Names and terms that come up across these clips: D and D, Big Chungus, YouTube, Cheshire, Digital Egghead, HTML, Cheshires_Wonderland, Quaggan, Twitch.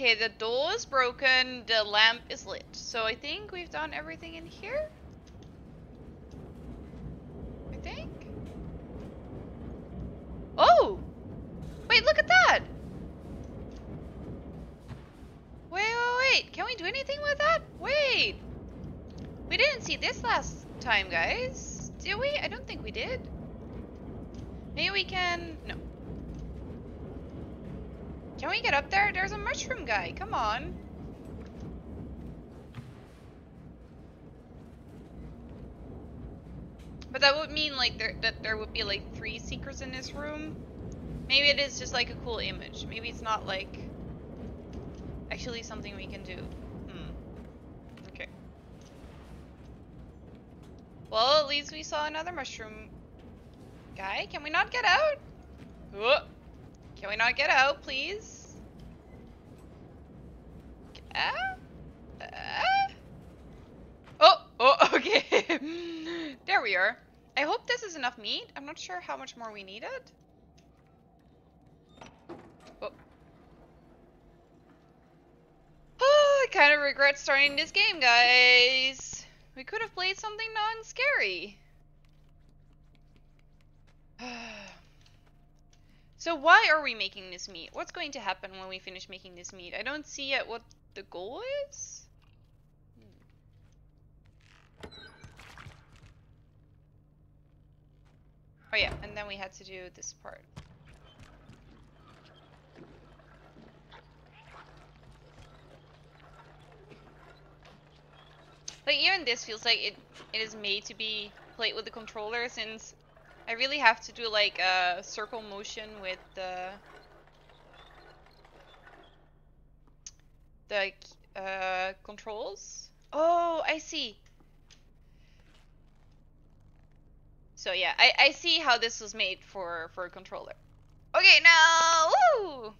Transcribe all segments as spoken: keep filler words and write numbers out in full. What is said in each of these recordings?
Okay, the door is broken, the lamp is lit. So I think we've done everything in here? I think? Oh! Wait, look at that! Wait, wait, wait! Can we do anything with that? Wait! We didn't see this last time, guys. Did we? I don't think we did. Maybe we can... No. Can we get up there? There's a mushroom guy. Come on. But that would mean like there, that there would be like three seekers in this room. Maybe it is just like a cool image. Maybe it's not like actually something we can do. Hmm. Okay. Well, at least we saw another mushroom guy. Can we not get out? Whoa. Can we not get out, please? Uh, uh. Oh, oh, okay. There we are. I hope this is enough meat. I'm not sure how much more we needed. Oh. Oh, I kind of regret starting this game, guys. We could have played something non-scary. So why are we making this meat? What's going to happen when we finish making this meat? I don't see yet what the goal is. Hmm. Oh yeah, and then we had to do this part. Like even this feels like it, it is made to be played with the controller, since I really have to do like a circle motion with the the uh, controls. Oh, I see. So yeah, I, I see how this was made for, for a controller. Okay, now, woo!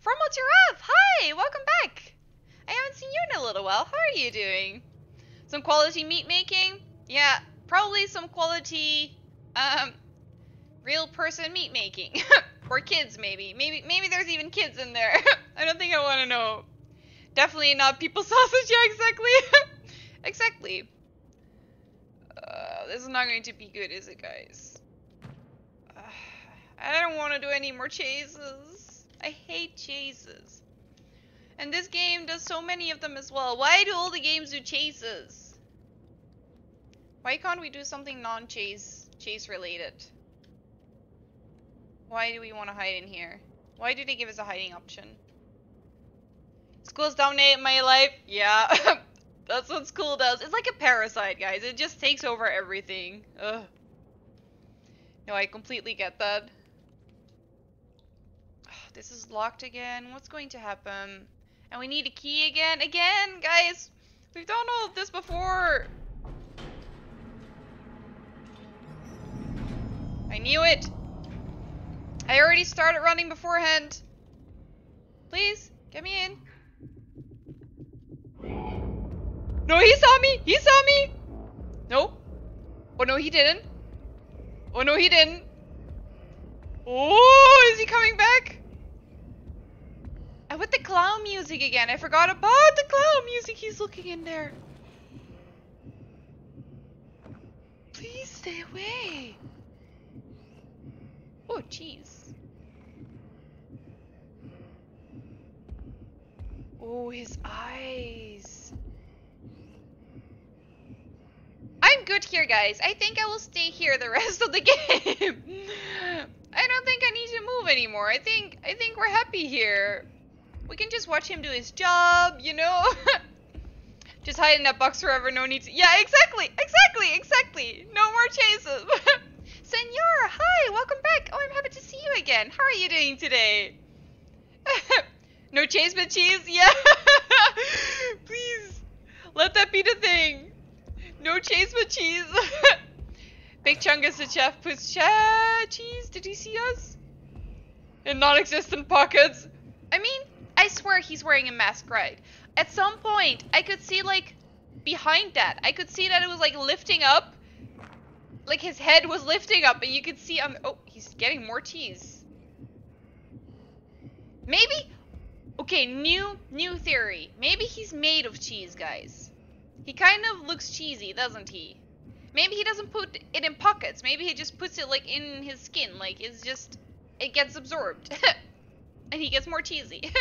From what's your up? Hi, welcome back. I haven't seen you in a little while. How are you doing? Some quality meat making? Yeah, probably some quality... Um, real person meat making. Or kids, maybe. Maybe maybe there's even kids in there. I don't think I want to know. Definitely not people sausage. Yeah, exactly. Exactly. Uh, this is not going to be good, is it, guys? Uh, I don't want to do any more chases. I hate chases. And this game does so many of them as well. Why do all the games do chases? Why can't we do something non-chase? Chase related. Why do we want to hide in here? Why do they give us a hiding option? School's dominated my life. Yeah. That's what school does. It's like a parasite, guys. It just takes over everything. Ugh. No, I completely get that. Oh, this is locked again. What's going to happen? And we need a key again. Again, guys. We've done all of this before. I knew it! I already started running beforehand! Please, get me in! No, he saw me! He saw me! No! Oh no, he didn't! Oh no, he didn't! Oh, is he coming back? And with the clown music again! I forgot about the clown music! He's looking in there! Please stay away! Oh, jeez. Oh, his eyes. I'm good here, guys. I think I will stay here the rest of the game. I don't think I need to move anymore. I think I think we're happy here. We can just watch him do his job, you know? Just hide in that box forever. No need to... Yeah, exactly. Exactly. Exactly. No more chases. Senor, hi, welcome back. Oh, I'm happy to see you again. How are you doing today? No chase but cheese? Yeah. Please, let that be the thing. No chase but cheese. Big Chungus the chef puts cheese. Did he see us? In non-existent pockets. I mean, I swear he's wearing a mask, right? At some point, I could see like behind that. I could see that it was like lifting up. Like his head was lifting up and you could see on the, oh, he's getting more cheese. Maybe. Okay, Okay, new new theory. Maybe he's made of cheese, guys. He kind of looks cheesy, doesn't he? Maybe he doesn't put it in pockets. Maybe he just puts it like in his skin. Like it's just, it gets absorbed. And he gets more cheesy.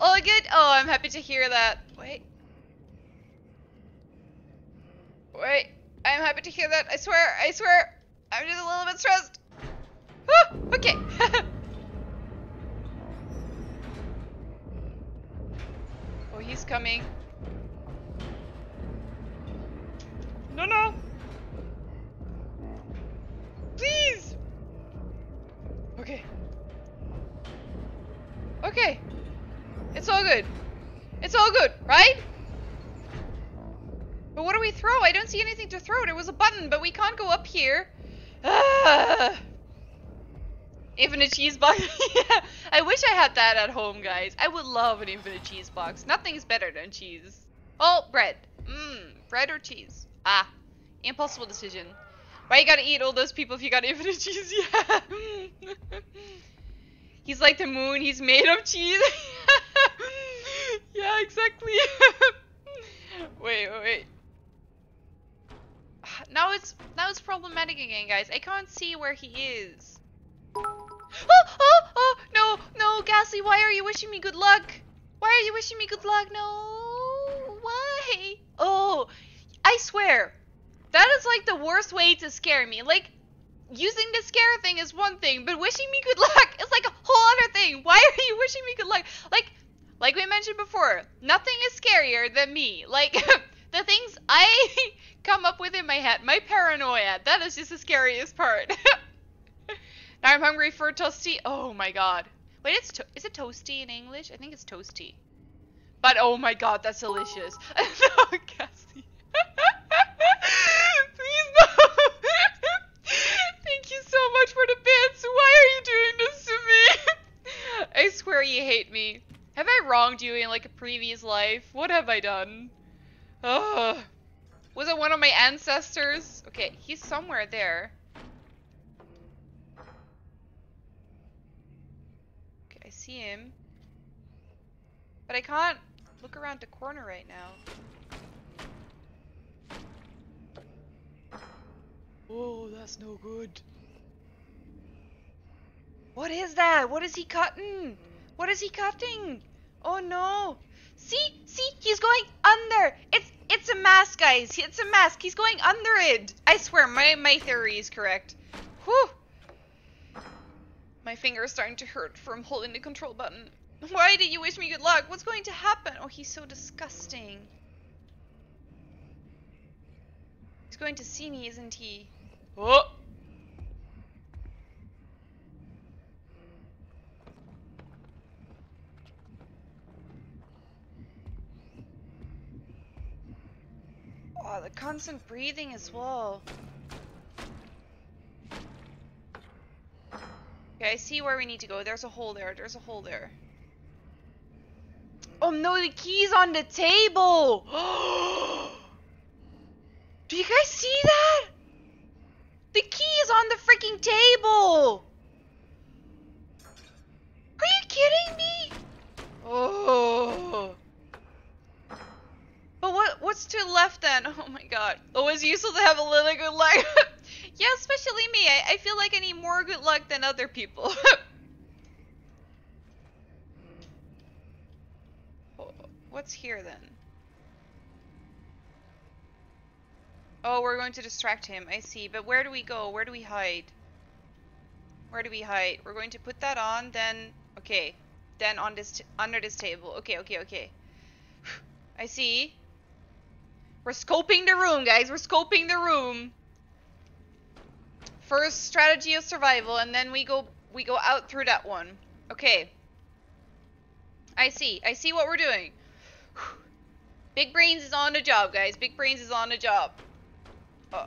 All good? Oh, I'm happy to hear that. Wait. Wait. I'm happy to hear that. I swear, I swear. I'm just a little bit stressed. Oh, okay. Oh, he's coming. No, no. Please. Okay. Okay. It's all good. It's all good, right? But what do we throw? I don't see anything to throw. There was a button, but we can't go up here. Ah. Infinite cheese box. Yeah. I wish I had that at home, guys. I would love an infinite cheese box. Nothing is better than cheese. Oh, bread. Mmm. Bread or cheese? Ah. Impossible decision. Why you gotta eat all those people if you got infinite cheese? Yeah. He's like the moon. He's made of cheese. Yeah, exactly. Wait, wait. Now it's now it's problematic again, guys. I can't see where he is. Oh, oh, oh, no, no, Ghastly, why are you wishing me good luck? Why are you wishing me good luck? No, why? Oh, I swear, that is like the worst way to scare me. Like, using the scare thing is one thing, but wishing me good luck is like a whole other thing. Why are you wishing me good luck? Like, like we mentioned before, nothing is scarier than me. Like, the things I come up with in my head, my paranoia, that is just the scariest part. Now I'm hungry for a toasty. Oh my god. Wait, it's to is it toasty in English? I think it's toasty. But oh my god, that's delicious. No, Cassie. Please no. Thank you so much for the bits. Why are you doing this to me? I swear you hate me. Have I wronged you in like a previous life? What have I done? Ugh. Was it one of my ancestors? Okay, he's somewhere there. See him, but I can't look around the corner right now. Oh, that's no good. What is that? What is he cutting? What is he cutting? Oh no! See, see, he's going under. It's it's a mask, guys. It's a mask. He's going under it. I swear, my my theory is correct. Whew. My finger is starting to hurt from holding the control button. Why did you wish me good luck? What's going to happen? Oh, he's so disgusting. He's going to see me, isn't he? Oh! Oh, the constant breathing as well. Okay, I see where we need to go. There's a hole there. There's a hole there. Oh no, the key's on the table! Do you guys see that? The key is on the freaking table! Are you kidding me? Oh. But what? What's to the left then? Oh my god. Always useful to have a little good life. Yeah, especially me. I, I feel like I need more good luck than other people. Oh, what's here then? Oh, we're going to distract him. I see. But where do we go? Where do we hide? Where do we hide? We're going to put that on, then... Okay. Then on this t under this table. Okay, okay, okay. I see. We're scoping the room, guys. We're scoping the room. First strategy of survival, and then we go we go out through that one. Okay. I see. I see what we're doing. Whew. Big Brains is on the job, guys. Big Brains is on the job. Oh.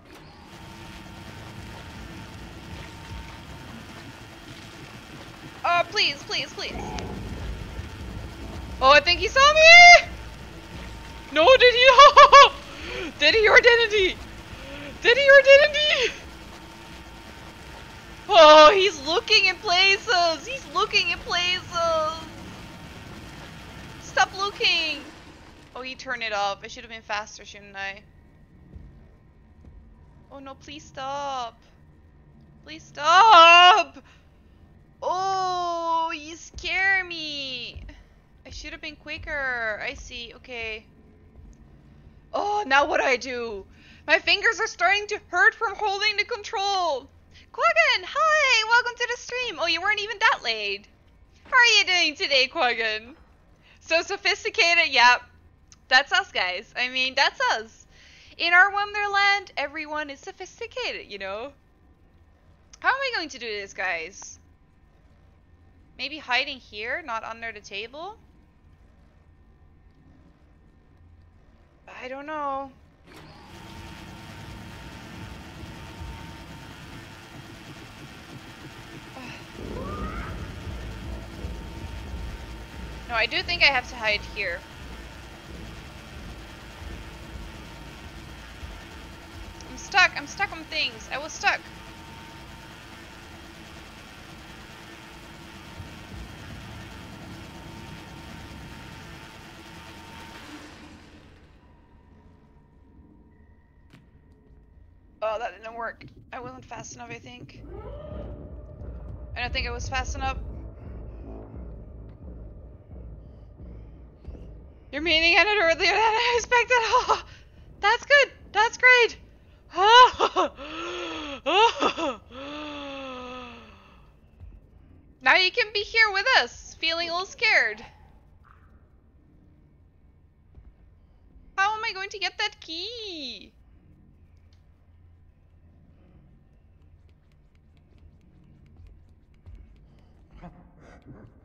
Oh, please, please, please. Oh, I think he saw me! No, did he? Did he or didn't he? Did he or didn't he? Oh, he's looking in places! He's looking in places! walking! Oh, you turn it off. I should have been faster, shouldn't I? Oh no, please stop. Please stop! Oh, you scare me! I should have been quicker. I see, okay. Oh, now what do I do? My fingers are starting to hurt from holding the control. Quaggan, hi! Welcome to the stream. Oh, you weren't even that late. How are you doing today, Quaggan? So sophisticated, yeah. That's us, guys. I mean, that's us. In our Wonderland, everyone is sophisticated, you know? How am I going to do this, guys? Maybe hiding here, not under the table? I don't know. No, I do think I have to hide here. I'm stuck. I'm stuck on things. I was stuck. Oh, that didn't work. I wasn't fast enough, I think. I don't think I was fast enough. You're meeting at it earlier than I expected. Oh, that's good. That's great. Oh, oh, oh. Now you can be here with us, feeling a little scared. How am I going to get that key?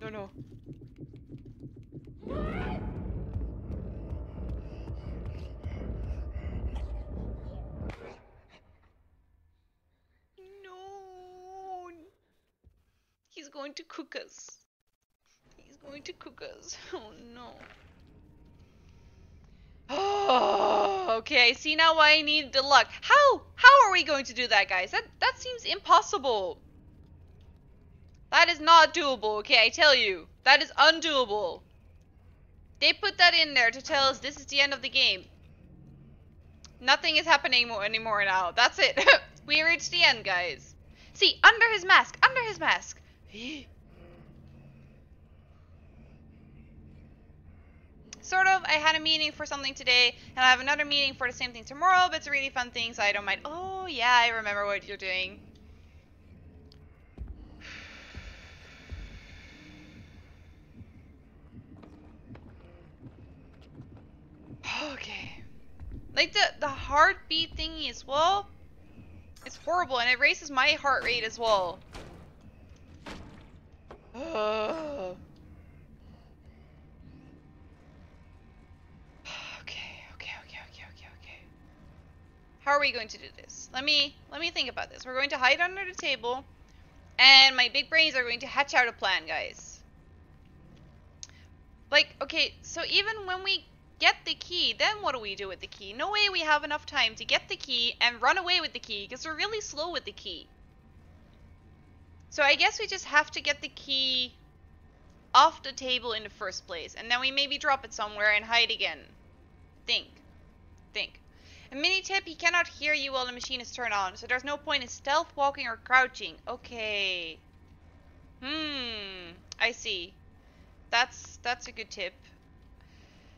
Don't know. He's going to cook us. He's going to cook us. Oh no. Oh, okay, I see now why I need the luck. How? How are we going to do that, guys? That that seems impossible. That is not doable, okay, I tell you. That is undoable. They put that in there to tell us this is the end of the game. Nothing is happening anymore now. That's it. We reached the end, guys. See, under his mask, under his mask. Sort of. I had a meeting for something today, and I have another meeting for the same thing tomorrow, but it's a really fun thing, so I don't mind. Oh, yeah, I remember what you're doing. Okay. Like, the, the heartbeat thingy as well. It's horrible, and it raises my heart rate as well. Oh. Okay, okay, okay, okay, okay, okay. How are we going to do this? Let me let me think about this. We're going to hide under the table, and my big brains are going to hatch out a plan, guys. Like, okay, so even when we get the key, then what do we do with the key? No way we have enough time to get the key and run away with the key, because we're really slow with the key. So I guess we just have to get the key off the table in the first place, and then we maybe drop it somewhere and hide again. Think. Think. A mini tip, he cannot hear you while the machine is turned on, so there's no point in stealth walking or crouching. Okay. Hmm. I see. That's that's a good tip.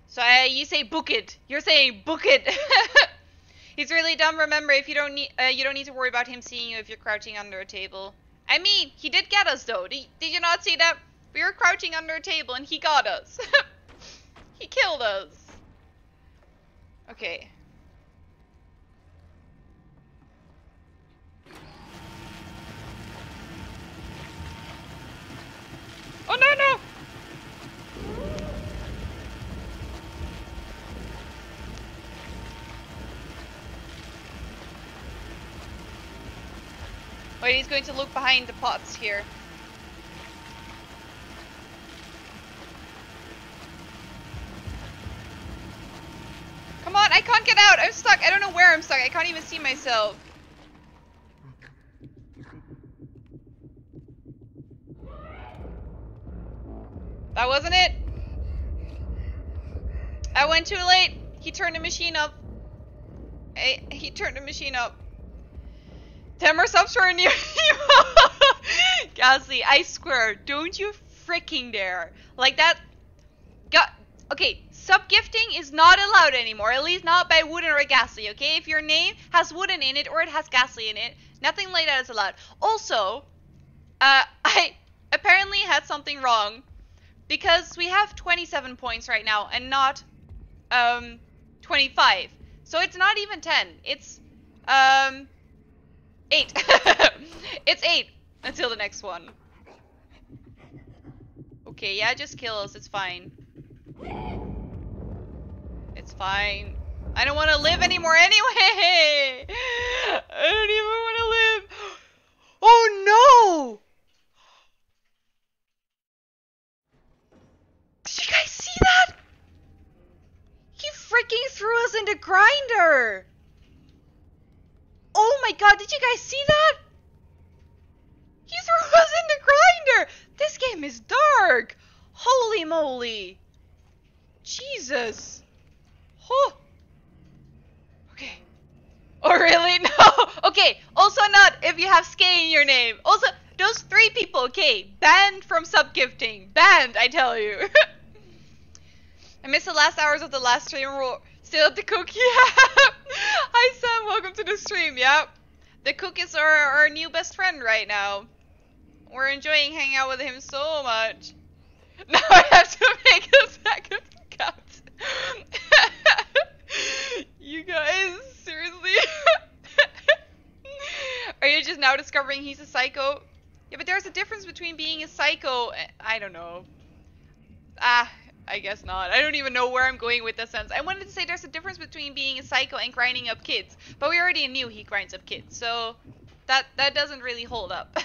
So I, you say book it. You're saying book it. He's really dumb. Remember, if you don't need, uh, you don't need to worry about him seeing you if you're crouching under a table. I mean, he did get us, though. Did, did you not see that? We were crouching under a table, and he got us. He killed us. Okay. Oh, no, no! Wait, he's going to look behind the pots here. Come on, I can't get out. I'm stuck. I don't know where I'm stuck. I can't even see myself. That wasn't it. I went too late. He turned the machine up. I, he turned the machine up. Tamara, stop swearing near you. Gasly, I swear, don't you freaking dare. Like that. God. Okay, sub-gifting is not allowed anymore. At least not by wooden or Gasly, okay? If your name has wooden in it or it has Gasly in it, nothing like that is allowed. Also, uh, I apparently had something wrong. Because we have twenty-seven points right now and not um, twenty-five. So it's not even ten. It's um, eight. It's eight until the next one. Okay, yeah, just kill us. It's fine. It's fine. I don't want to live anymore anyway. I don't even want to live. Oh, no. Did you guys see that? He freaking threw us in the grinder. Oh my god, did you guys see that? He threw us in the grinder. This game is dark. Holy moly. Jesus. Oh. Okay. Oh really? No. Okay. Also not if you have Skay in your name. Also, those three people, okay, banned from sub-gifting. Banned, I tell you. I missed the last hours of the last stream. Still at the cook, yeah. Hi Sam, welcome to the stream, yeah. The cook is our, our new best friend right now. We're enjoying hanging out with him so much. Now I have to make a second count. You guys, seriously? Are you just now discovering he's a psycho? Yeah, but there's a difference between being a psycho and, I don't know. Ah, I guess not. I don't even know where I'm going with that sense. I wanted to say there's a difference between being a psycho and grinding up kids. But we already knew he grinds up kids, so that that doesn't really hold up.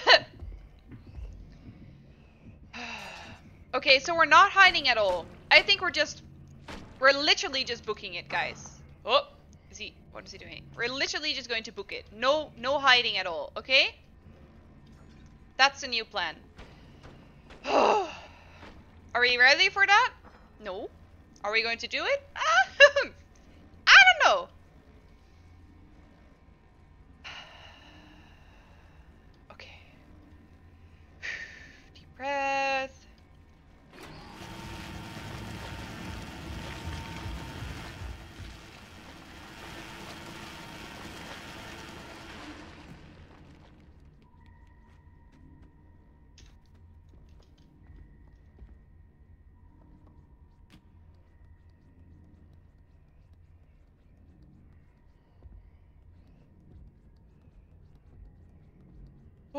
Okay, so we're not hiding at all. I think we're just... We're literally just booking it, guys. Oh, is he... What is he doing? We're literally just going to book it. No, no hiding at all, okay? That's the new plan. Are we ready for that? No. Are we going to do it? I don't know. Okay. Deep breath.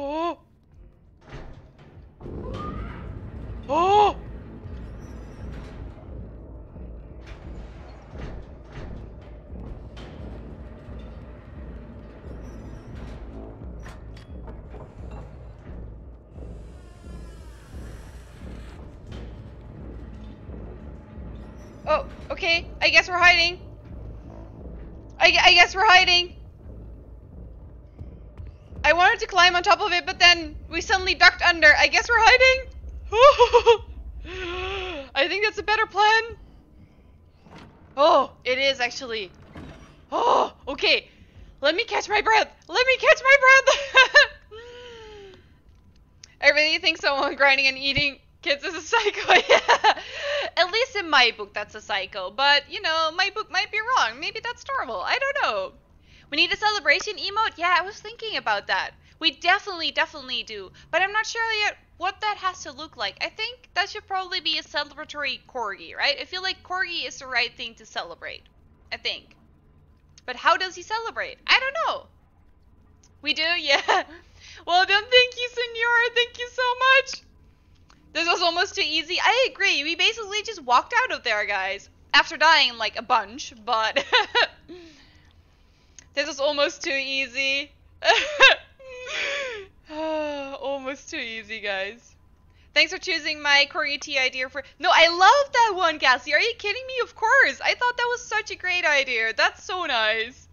Oh! Oh! Oh, okay. I guess we're hiding. I, I guess we're hiding. I wanted to climb on top of it, but then we suddenly ducked under. I guess we're hiding. I think that's a better plan. Oh, it is actually. Oh, okay. Let me catch my breath. Let me catch my breath. I really think someone grinding and eating kids is a psycho. Yeah. At least in my book, that's a psycho. But, you know, my book might be wrong. Maybe that's normal. I don't know. We need a celebration emote? Yeah, I was thinking about that. We definitely, definitely do. But I'm not sure yet what that has to look like. I think that should probably be a celebratory corgi, right? I feel like corgi is the right thing to celebrate. I think. But how does he celebrate? I don't know. We do? Yeah. Well done. Thank you, senor. Thank you so much. This was almost too easy. I agree. We basically just walked out of there, guys. After dying like a bunch, but... This was almost too easy. Almost too easy, guys. Thanks for choosing my corgi tea idea for... No, I love that one, Cassie. Are you kidding me? Of course. I thought that was such a great idea. That's so nice.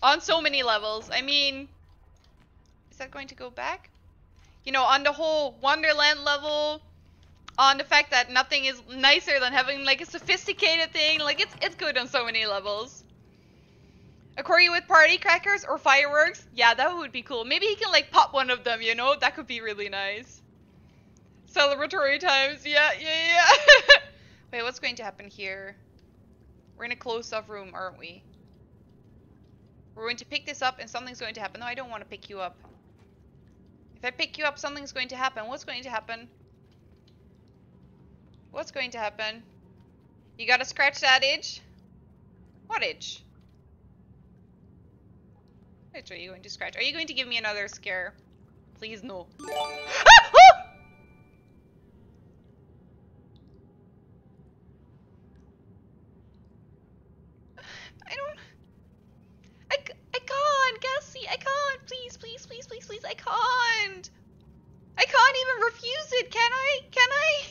On so many levels. I mean... Is that going to go back? You know, on the whole Wonderland level... on the fact that nothing is nicer than having like a sophisticated thing. Like it's it's good on so many levels. Akori with party crackers or fireworks? Yeah, that would be cool. Maybe he can like pop one of them, you know? That could be really nice. Celebratory times. Yeah, yeah, yeah. Wait, what's going to happen here? We're in a closed off room, aren't we? We're going to pick this up and something's going to happen. No, I don't want to pick you up. If I pick you up, something's going to happen. What's going to happen? What's going to happen? You gotta scratch that itch? What itch? Which are you going to scratch? Are you going to give me another scare? Please, no. I don't... I, I can't, Cassie. I can't. Please, please, please, please, please. I can't. I can't even refuse it. Can I? Can I?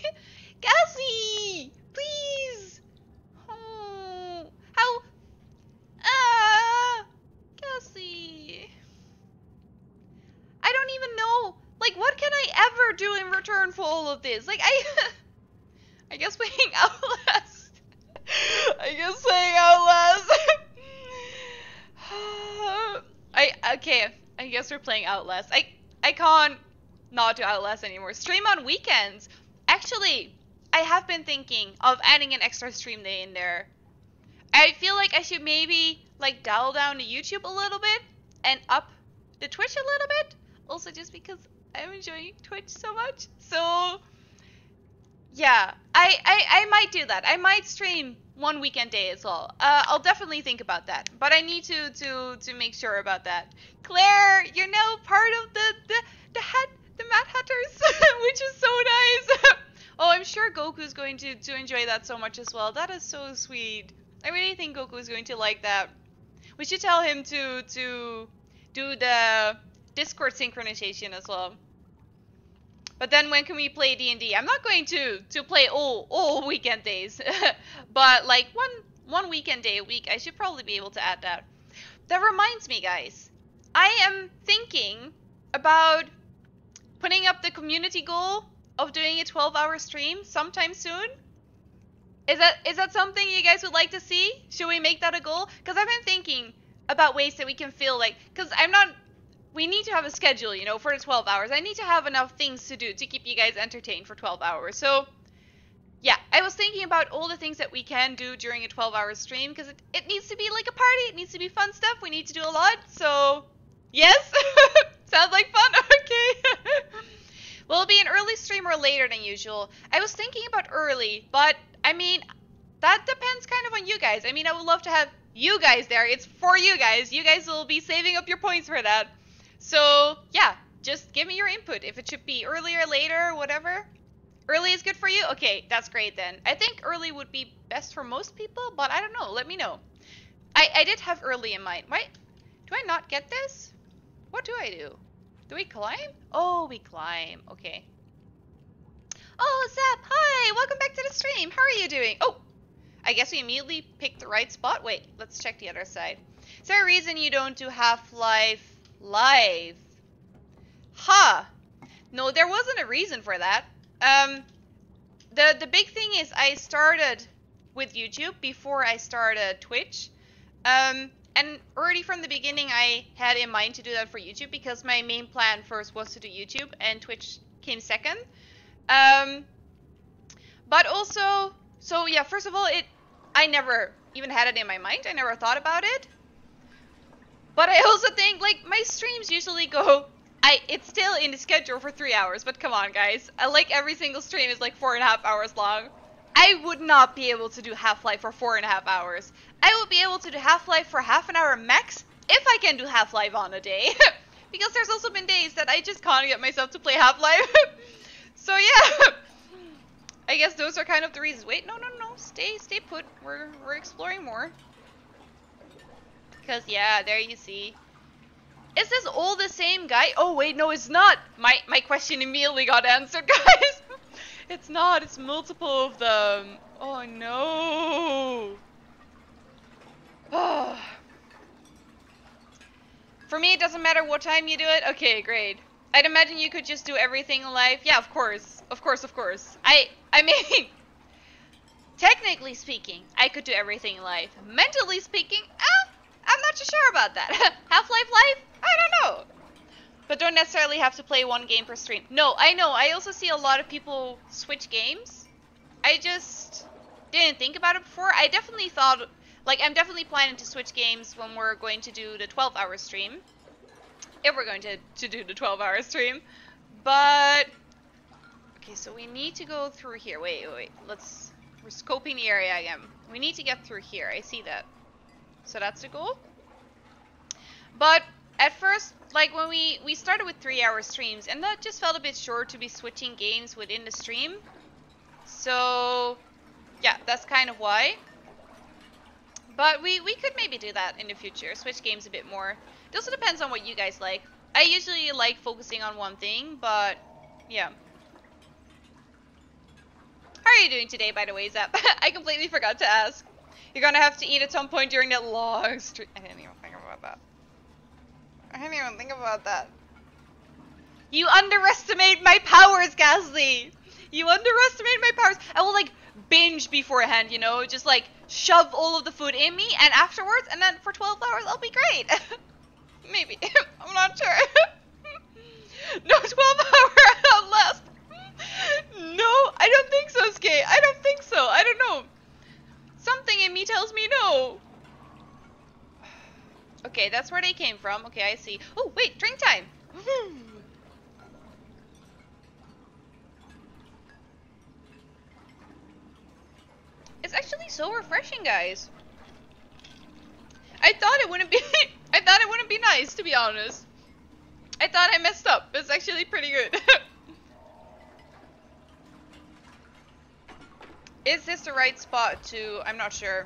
Cassie! Please! Oh, how? Ah! Cassie! I don't even know. Like, what can I ever do in return for all of this? Like, I... I guess we hang out last. I guess we hang out last. I, okay, I guess we're playing Outlast. I, I can't not do Outlast anymore. Stream on weekends! Actually... I have been thinking of adding an extra stream day in there. I feel like I should maybe like dial down the YouTube a little bit and up the Twitch a little bit. Also just because I'm enjoying Twitch so much. So yeah, I, I, I might do that. I might stream one weekend day as well. Uh, I'll definitely think about that, but I need to, to, to make sure about that. Claire, you're now part of the, the, the, hat, the Mad Hatters, which is so nice. Oh, I'm sure Goku's going to, to enjoy that so much as well. That is so sweet. I really think Goku's going to like that. We should tell him to to do the Discord synchronization as well. But then when can we play D and D? I'm not going to to play all all weekend days. But like one one weekend day a week, I should probably be able to add that. That reminds me, guys. I am thinking about putting up the community goal of doing a twelve hour stream sometime soon. Is that is that something you guys would like to see? Should we make that a goal? Because I've been thinking about ways that we can feel like, because I'm not, we need to have a schedule, you know, for the twelve hours. I need to have enough things to do to keep you guys entertained for twelve hours. So yeah, I was thinking about all the things that we can do during a twelve hour stream, because it, it needs to be like a party. It needs to be fun stuff. We need to do a lot. So yes, sounds like fun. Okay. Will it be an early stream or later than usual? I was thinking about early, but I mean, that depends kind of on you guys. I mean, I would love to have you guys there. It's for you guys. You guys will be saving up your points for that. So yeah, just give me your input. If it should be early or later, whatever. Early is good for you? Okay, that's great then. I think early would be best for most people, but I don't know. Let me know. I, I did have early in mind. Why? Do I not get this? What do I do? Do we climb? Oh, we climb. Okay. Oh, Zap. Hi. Welcome back to the stream. How are you doing? Oh, I guess we immediately picked the right spot. Wait, let's check the other side. Is there a reason you don't do Half-Life Live? Huh. No, there wasn't a reason for that. Um, the, the big thing is I started with YouTube before I started Twitch. Um... And already from the beginning, I had in mind to do that for YouTube because my main plan first was to do YouTube and Twitch came second. Um, but also, so yeah, first of all, it I never even had it in my mind. I never thought about it. But I also think, like, my streams usually go, I it's still in the schedule for three hours. But come on, guys. I, like, every single stream is like four and a half hours long. I would not be able to do Half-Life for four and a half hours. I will be able to do Half-Life for half an hour max if I can do Half-Life on a day. Because there's also been days that I just can't get myself to play Half-Life. So yeah, I guess those are kind of the reasons. Wait, no, no, no, stay, stay put. We're, we're exploring more. Because yeah, there you see. Is this all the same guy? Oh wait, no, it's not. My, my question immediately got answered, guys. It's not, it's multiple of them. Oh no. Oh. For me, it doesn't matter what time you do it. Okay, great. I'd imagine you could just do everything alive. Yeah, of course. Of course, of course. I, I mean... Technically speaking, I could do everything alive. Mentally speaking, uh, I'm not too sure about that. Half-Life life? I don't know. But don't necessarily have to play one game per stream. No, I know. I also see a lot of people switch games. I just didn't think about it before. I definitely thought... Like, I'm definitely planning to switch games when we're going to do the twelve hour stream. If we're going to, to do the twelve hour stream. But... Okay, so we need to go through here. Wait, wait, wait. Let's... We're scoping the area again. We need to get through here. I see that. So that's the goal. But at first, like, when we, we started with three hour streams, and that just felt a bit short to be switching games within the stream. So, yeah, that's kind of why. But we, we could maybe do that in the future. Switch games a bit more. It also depends on what you guys like. I usually like focusing on one thing, but yeah. How are you doing today, by the way, Zap? I completely forgot to ask. You're gonna have to eat at some point during that long stream. I didn't even think about that. I didn't even think about that. You underestimate my powers, Ghastly! You underestimate my powers! I will, like, binge beforehand, you know? Just, like, shove all of the food in me, and afterwards, and then for twelve hours, I'll be great! Maybe. I'm not sure. No twelve hour left. No, I don't think so, Skate. I don't think so. I don't know. Something in me tells me no. Okay, that's where they came from. Okay, I see. Oh, wait, drink time. It's actually so refreshing, guys. I thought it wouldn't be... I thought it wouldn't be nice, to be honest. I thought I messed up. It's actually pretty good. Is this the right spot to... I'm not sure.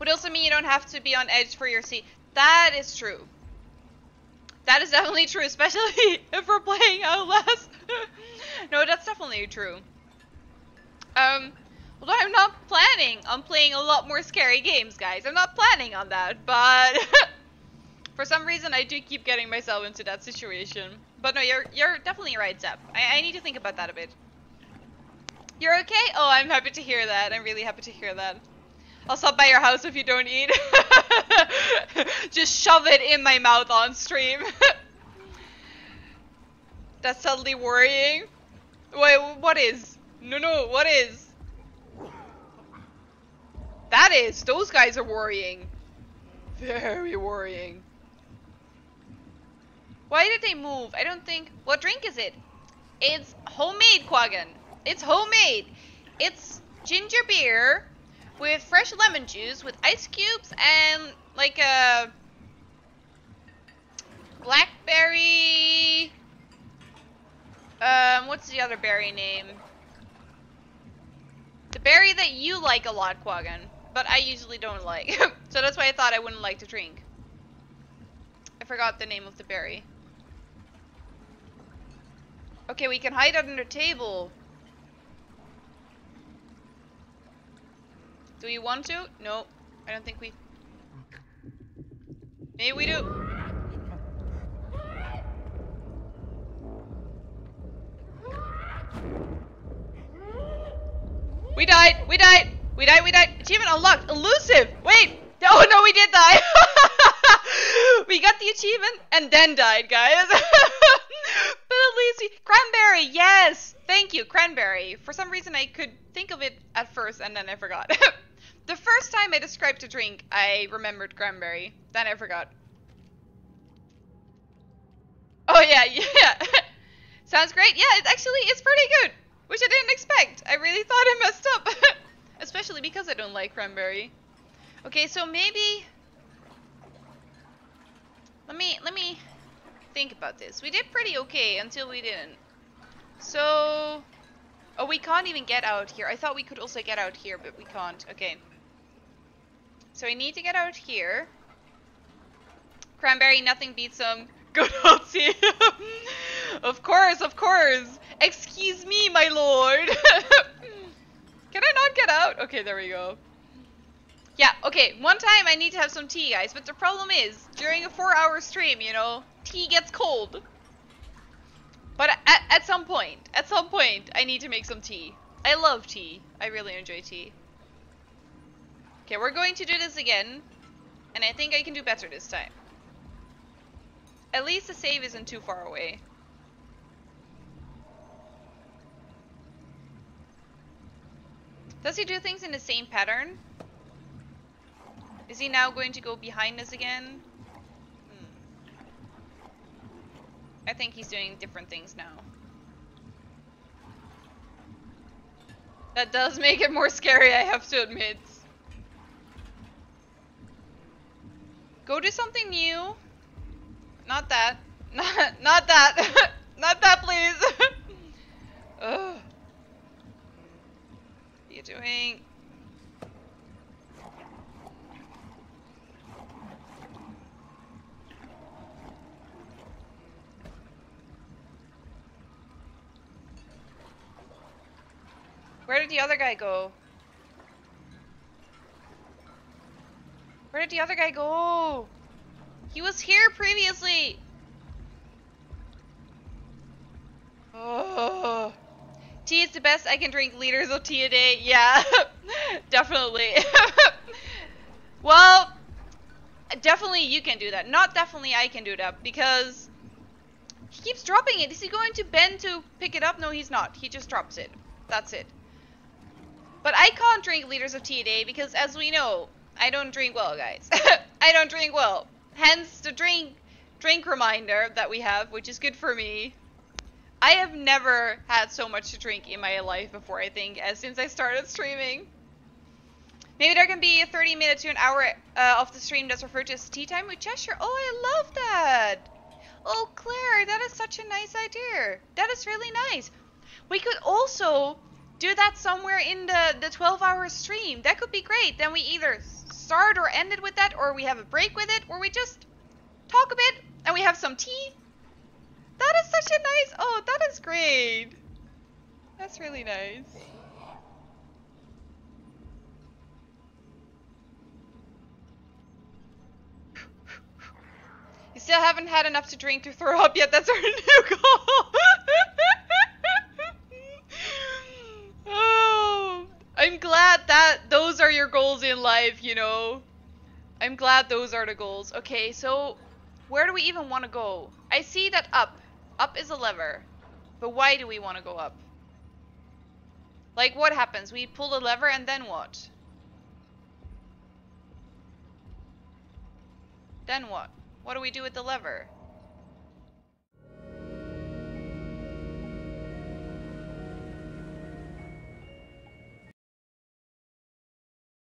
Would also mean you don't have to be on edge for your seat. That is true. That is definitely true, especially if we're playing Outlast. No, that's definitely true. Um... Although I'm not planning on playing a lot more scary games, guys. I'm not planning on that, but for some reason I do keep getting myself into that situation. But no, you're you're definitely right, Zep. I, I need to think about that a bit. You're okay? Oh, I'm happy to hear that. I'm really happy to hear that. I'll stop by your house if you don't eat. Just shove it in my mouth on stream. That's suddenly worrying. Wait, what is? No, no, what is? That is, those guys are worrying. Very worrying. Why did they move? I don't think... What drink is it? It's homemade, Quaggan. It's homemade. It's ginger beer with fresh lemon juice with ice cubes and like a blackberry... Um, what's the other berry name? The berry that you like a lot, Quaggan. But I usually don't like. So that's why I thought I wouldn't like to drink. I forgot the name of the berry. Okay, we can hide under the table. Do we want to? No. I don't think we... Maybe we do. We died! We died! We died, we died. Achievement unlocked. Elusive. Wait. Oh, no, we did die. We got the achievement and then died, guys. But at least we... Cranberry, yes. Thank you, cranberry. For some reason, I could think of it at first and then I forgot. The first time I described a drink, I remembered cranberry. Then I forgot. Oh, yeah, yeah. Sounds great. Yeah, it actually is pretty good, which I didn't expect. I really thought I messed up. Especially because I don't like cranberry. Okay, so maybe let me let me think about this. We did pretty okay until we didn't. So, oh, we can't even get out here. I thought we could also get out here, but we can't. Okay. So we need to get out here. Cranberry, nothing beats them. Good old sea. Of course, of course. Excuse me, my lord. Can I not get out? Okay, there we go. Yeah, okay, one time I need to have some tea, guys, but the problem is, during a four hour stream, you know, tea gets cold. But at, at some point, at some point, I need to make some tea. I love tea. I really enjoy tea. Okay, we're going to do this again. And I think I can do better this time. At least the save isn't too far away. Does he do things in the same pattern? Is he now going to go behind us again? Hmm. I think he's doing different things now. That does make it more scary, I have to admit. Go do something new. Not that. Not, not that. Not that, please. Ugh. What are you doing? Where did the other guy go? Where did the other guy go? He was here previously. Oh. Tea is the best. I can drink liters of tea a day. Yeah, definitely. Well, definitely you can do that. Not definitely I can do that, because he keeps dropping it. Is he going to bend to pick it up? No, he's not. He just drops it. That's it. But I can't drink liters of tea a day because, as we know, I don't drink well, guys. I don't drink well. Hence the drink drink reminder that we have, which is good for me. I have never had so much to drink in my life before, I think, as since I started streaming. Maybe there can be a thirty minute to an hour uh, of the stream that's referred to as tea time with Cheshire. Oh, I love that. Oh, Claire, that is such a nice idea. That is really nice. We could also do that somewhere in the, the twelve hour stream. That could be great. Then we either start or end it with that, or we have a break with it, or we just talk a bit and we have some tea. That is such a nice... Oh, that is great. That's really nice. You still haven't had enough to drink to throw up yet. That's our new goal. Oh, I'm glad that those are your goals in life, you know. I'm glad those are the goals. Okay, so where do we even want to go? I see that up. Up is a lever. But why do we want to go up? Like, what happens? We pull the lever and then what? Then what? What do we do with the lever?